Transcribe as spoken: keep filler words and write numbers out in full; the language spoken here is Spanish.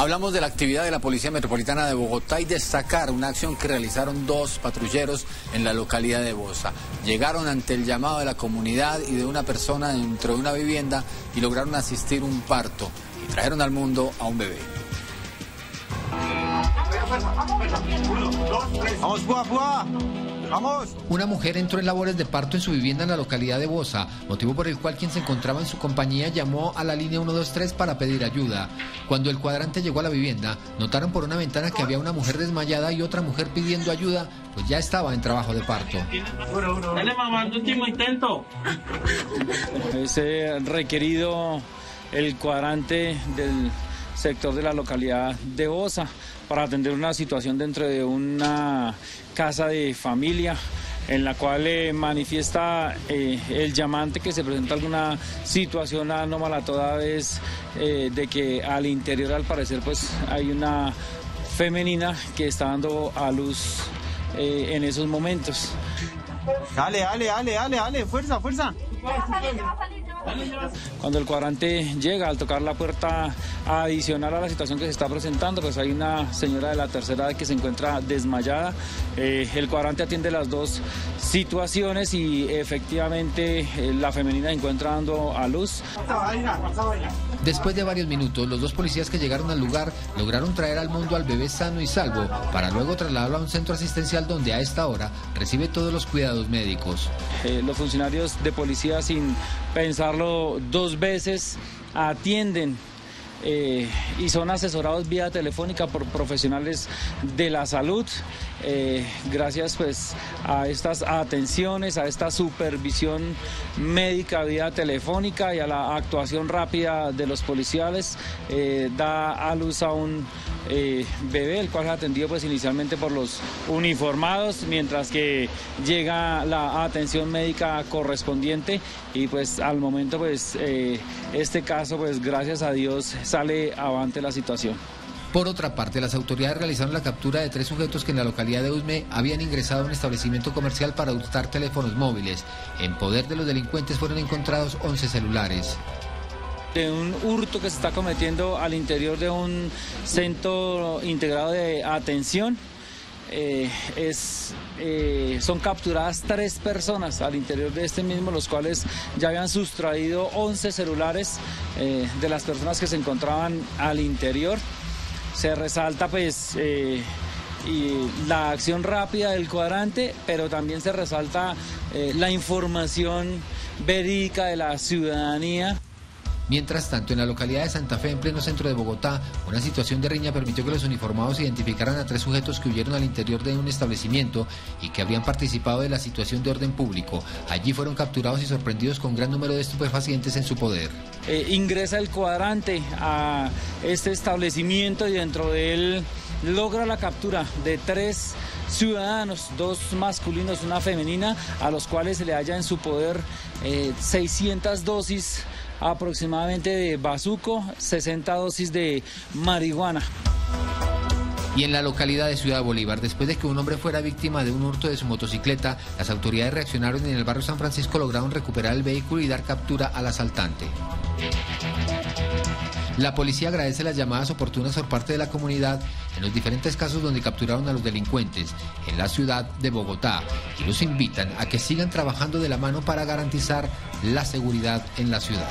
Hablamos de la actividad de la Policía Metropolitana de Bogotá y destacar una acción que realizaron dos patrulleros en la localidad de Bosa. Llegaron ante el llamado de la comunidad y de una persona dentro de una vivienda y lograron asistir un parto y trajeron al mundo a un bebé. Vamos, Pua, Pua. Vamos. Una mujer entró en labores de parto en su vivienda en la localidad de Bosa, motivo por el cual quien se encontraba en su compañía llamó a la línea uno dos tres para pedir ayuda. Cuando el cuadrante llegó a la vivienda, notaron por una ventana que había una mujer desmayada y otra mujer pidiendo ayuda, pues ya estaba en trabajo de parto. Dale, mamá, el último intento. Ese requerido el cuadrante del sector de la localidad de Bosa para atender una situación dentro de una casa de familia en la cual eh, manifiesta eh, el llamante que se presenta alguna situación anómala, toda vez eh, de que al interior al parecer pues hay una femenina que está dando a luz eh, en esos momentos. Dale, dale, dale, dale, dale, fuerza, fuerza. Cuando el cuadrante llega, al tocar la puerta adicional a la situación que se está presentando, pues hay una señora de la tercera edad que se encuentra desmayada. Eh, el cuadrante atiende las dos situaciones y efectivamente eh, la femenina se encuentra dando a luz. Después de varios minutos, los dos policías que llegaron al lugar lograron traer al mundo al bebé sano y salvo, para luego trasladarlo a un centro asistencial donde a esta hora recibe todos los cuidados médicos. Eh, los funcionarios de policía, sin pensarlo dos veces, atienden eh, y son asesorados vía telefónica por profesionales de la salud. Eh, gracias pues a estas atenciones, a esta supervisión médica vía telefónica y a la actuación rápida de los policiales, eh, da a luz a un eh, bebé, el cual es atendido pues inicialmente por los uniformados, mientras que llega la atención médica correspondiente y pues al momento pues eh, este caso pues gracias a Dios sale avante la situación. Por otra parte, las autoridades realizaron la captura de tres sujetos que en la localidad de Usme habían ingresado a un establecimiento comercial para hurtar teléfonos móviles. En poder de los delincuentes fueron encontrados once celulares. De un hurto que se está cometiendo al interior de un centro integrado de atención. Eh, es, eh, son capturadas tres personas al interior de este mismo, los cuales ya habían sustraído once celulares eh, de las personas que se encontraban al interior. Se resalta pues eh, y la acción rápida del cuadrante, pero también se resalta eh, la información verídica de la ciudadanía. Mientras tanto, en la localidad de Santa Fe, en pleno centro de Bogotá, una situación de riña permitió que los uniformados identificaran a tres sujetos que huyeron al interior de un establecimiento y que habían participado de la situación de orden público. Allí fueron capturados y sorprendidos con gran número de estupefacientes en su poder. Eh, ingresa el cuadrante a este establecimiento y dentro de él logra la captura de tres ciudadanos, dos masculinos, una femenina, a los cuales se le halla en su poder eh, seiscientas dosis aproximadamente de bazuco, sesenta dosis de marihuana. Y en la localidad de Ciudad Bolívar, después de que un hombre fuera víctima de un hurto de su motocicleta, las autoridades reaccionaron y en el barrio San Francisco lograron recuperar el vehículo y dar captura al asaltante. La policía agradece las llamadas oportunas por parte de la comunidad en los diferentes casos donde capturaron a los delincuentes en la ciudad de Bogotá y los invitan a que sigan trabajando de la mano para garantizar la seguridad en la ciudad.